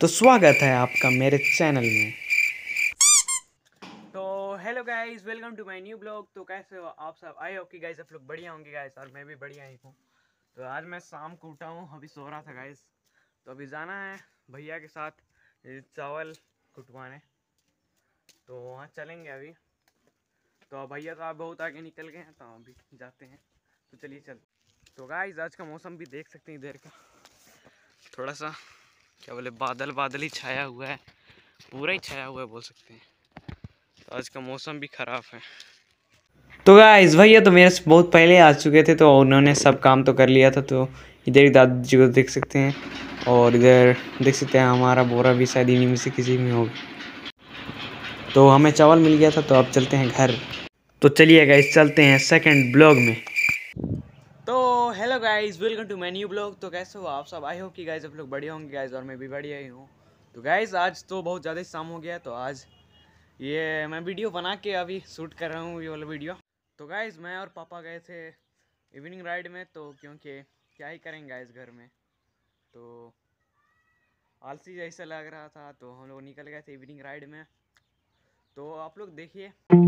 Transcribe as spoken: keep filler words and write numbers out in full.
तो स्वागत है आपका मेरे चैनल में। तो hello guys, welcome to my new blog. तो कैसे हो आप सब? आई होप कि गाइस आप लोग बढ़िया होंगे गाइस, और मैं भी बढ़िया ही हूँ। तो आज मैं शाम को उठा हूँ, अभी सो रहा था गाइस। तो अभी जाना है भैया के साथ चावल कुटवाने, तो वहाँ चलेंगे अभी। तो भैया तो आप बहुत आगे निकल गए हैं, तो अभी जाते हैं। तो चलिए चल। तो गाइस आज का मौसम भी देख सकते हैं, इधर का थोड़ा सा क्या बोले बादल बादल ही छाया हुआ है, पूरा ही छाया हुआ है बोल सकते हैं। तो आज का मौसम भी ख़राब है। तो गाइस भैया तो मेरे से बहुत पहले आ चुके थे, तो उन्होंने सब काम तो कर लिया था। तो इधर ही दादाजी को देख सकते हैं, और इधर देख सकते हैं हमारा बोरा भी शायद इन्हीं में से किसी में होगा। तो हमें चावल मिल गया था, तो अब चलते हैं घर। तो चलिए गाइस चलते हैं सेकेंड ब्लॉग में। तो hello guys, welcome to my new blog. तो कैसे हो आप सब? आई होप कि गाइस आप लोग बढ़िया होंगे गाइस, और मैं भी बढ़िया ही हूँ। तो गाइस आज तो बहुत ज़्यादा शाम हो गया, तो आज ये मैं वीडियो बना के अभी शूट कर रहा हूँ, ये वाला वीडियो। तो गाइस मैं और पापा गए थे इवनिंग राइड में, तो क्योंकि क्या ही करेंगे गाइस घर में, तो आलसी जैसा लग रहा था, तो हम लोग निकल गए थे इवनिंग राइड में। तो आप लोग देखिए।